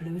Blue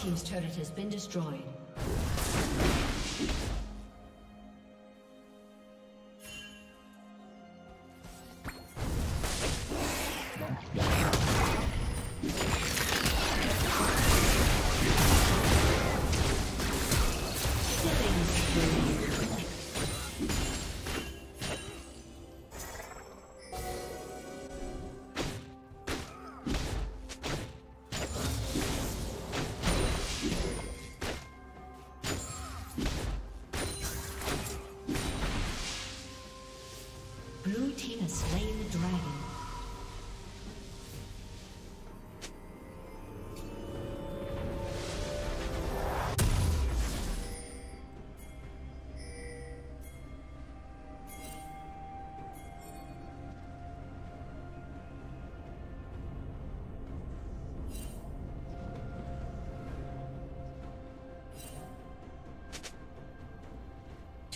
Team's turret has been destroyed.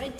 Red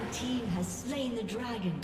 Red team has slain the dragon.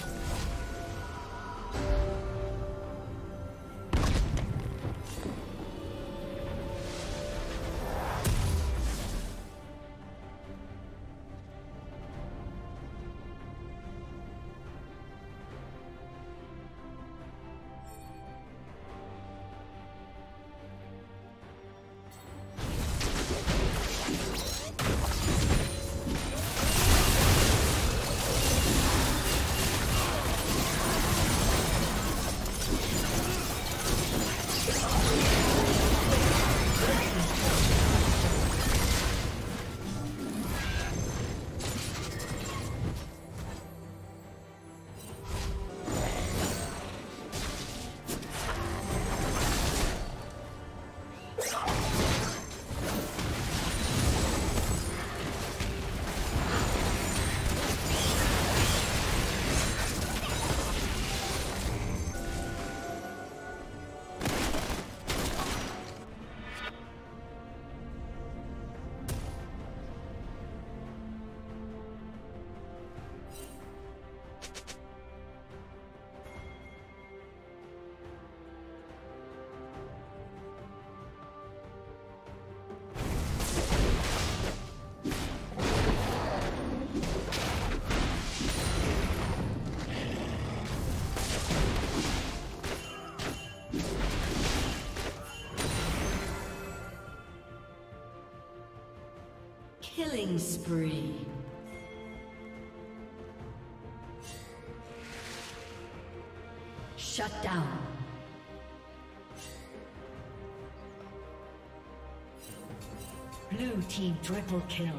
Killing spree. Shut down. Blue team triple kill.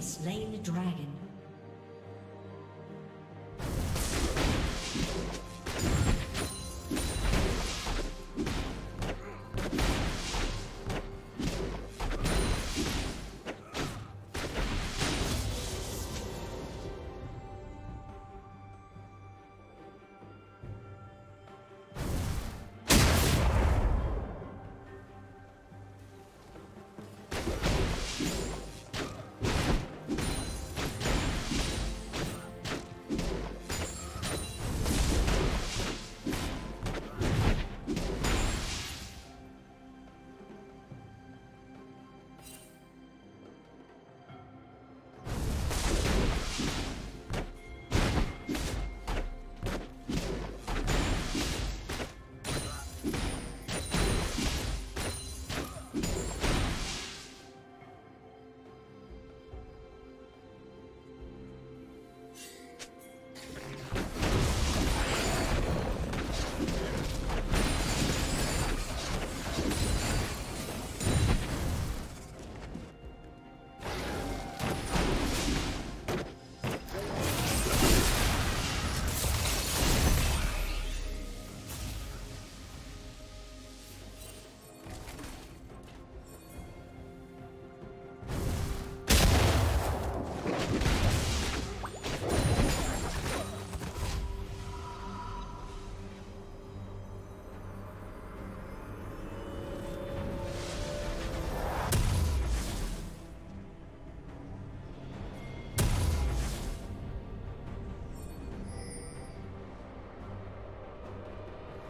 Slain the dragon.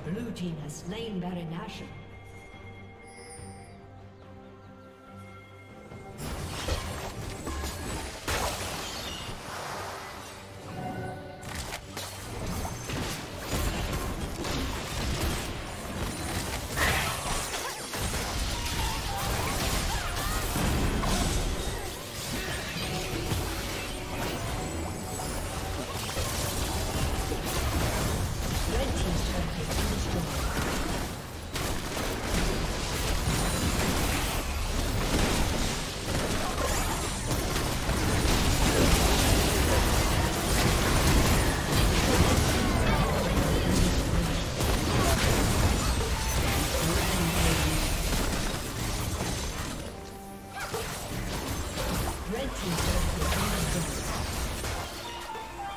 Blue team has slain Baron Nashor.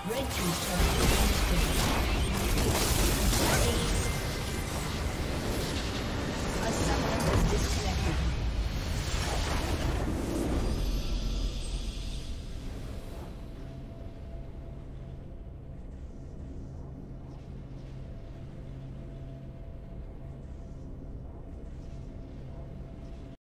Red team's turret.